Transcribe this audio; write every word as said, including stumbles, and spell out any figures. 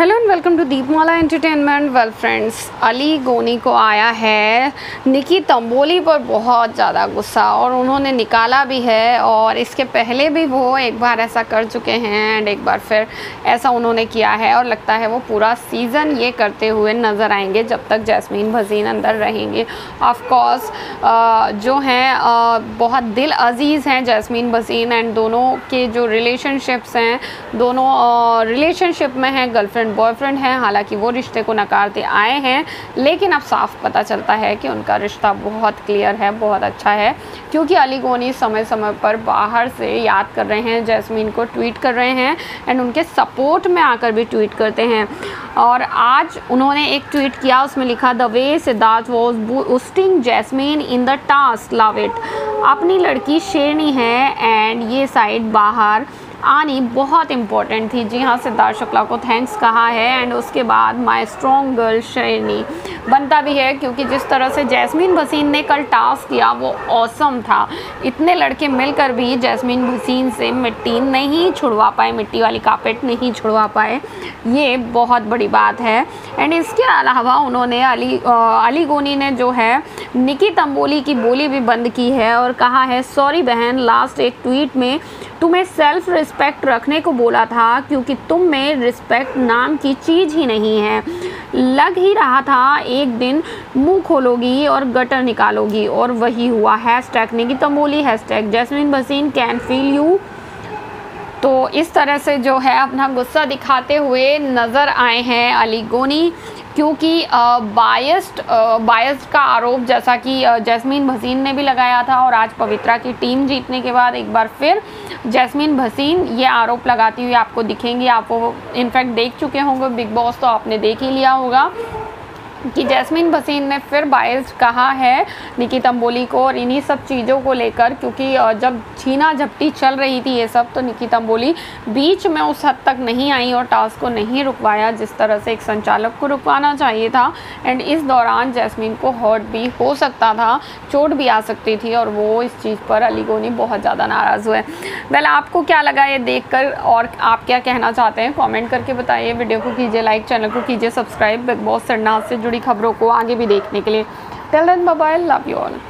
Hello and welcome to Deepmala entertainment. Well friends, Ali Goni को आया है निकी तंबोली पर बहुत ज़्यादा गुस्सा और उन्होंने निकाला भी है। और इसके पहले भी वो एक बार ऐसा कर चुके हैं एंड एक बार फिर ऐसा उन्होंने किया है। और लगता है वो पूरा सीज़न ये करते हुए नज़र आएंगे जब तक जैस्मीन भसीन अंदर रहेंगे। ऑफकोर्स जो हैं बहुत दिल अजीज़ हैं जैस्मीन भसीन एंड दोनों के जो रिलेशनशिप्स हैं, दोनों रिलेशनशिप में हैं, गर्लफ्रेंड बॉयफ्रेंड है। हालांकि वो रिश्ते को नकारते आए हैं, लेकिन अब साफ पता चलता है कि उनका रिश्ता बहुत क्लियर है, बहुत अच्छा है। क्योंकि अली गोनी समय समय पर बाहर से याद कर रहे हैं जैस्मीन को, ट्वीट कर रहे हैं एंड उनके सपोर्ट में आकर भी ट्वीट करते हैं। और आज उन्होंने एक ट्वीट किया, उसमें लिखा the way Siddharth was boosting Jasmin in the task, love it. अपनी लड़की शेरनी है एंड ये साइड बाहर आनी बहुत इम्पॉर्टेंट थी। जी हाँ, सिद्धार्थ शुक्ला को थैंक्स कहा है एंड उसके बाद माय स्ट्रॉन्ग गर्ल शेरनी बनता भी है। क्योंकि जिस तरह से जैस्मीन भसीन ने कल टास्क किया वो ऑसम था। इतने लड़के मिलकर भी जैस्मीन भसीन से मिट्टी नहीं छुड़वा पाए, मिट्टी वाली कारपेट नहीं छुड़वा पाए, ये बहुत बड़ी बात है। एंड इसके अलावा उन्होंने अली अली गोनी ने जो है निकी तंबोली की बोली भी बंद की है और कहा है सॉरी बहन, लास्ट एक ट्वीट में तुम्हें सेल्फ रिस्पेक्ट रखने को बोला था क्योंकि तुम में रिस्पेक्ट नाम की चीज़ ही नहीं है। लग ही रहा था एक दिन मुंह खोलोगी और गटर निकालोगी और वही हुआ। Hashtag Nikki Tamboli, hashtag Jasmin Bhasin can feel you. तो इस तरह से जो है अपना गुस्सा दिखाते हुए नज़र आए हैं अली गोनी। क्योंकि बायस्ड बायस्ड का आरोप जैसा कि जैस्मीन भसीन ने भी लगाया था और आज पवित्रा की टीम जीतने के बाद एक बार फिर जैस्मीन भसीन ये आरोप लगाती हुई आपको दिखेंगी। आप वो इनफैक्ट देख चुके होंगे बिग बॉस, तो आपने देख ही लिया होगा कि जैस्मीन भसीन ने फिर बायस्ड कहा है निकी तंबोली को और इन्हीं सब चीज़ों को लेकर। क्योंकि जब छीना झपटी चल रही थी ये सब, तो निकी तंबोली बीच में उस हद तक नहीं आई और टास्क को नहीं रुकवाया जिस तरह से एक संचालक को रुकवाना चाहिए था। एंड इस दौरान जैस्मीन को हर्ट भी हो सकता था, चोट भी आ सकती थी और वो इस चीज़ पर अली गोनी बहुत ज़्यादा नाराज़ हुए। वेल, आपको क्या लगा ये देख कर और आप क्या कहना चाहते हैं कॉमेंट करके बताइए। वीडियो को कीजिए लाइक, चैनल को कीजिए सब्सक्राइब बिग बॉस सरनाज से जुड़ी खबरों को आगे भी देखने के लिए। Till then bye bye, love you all.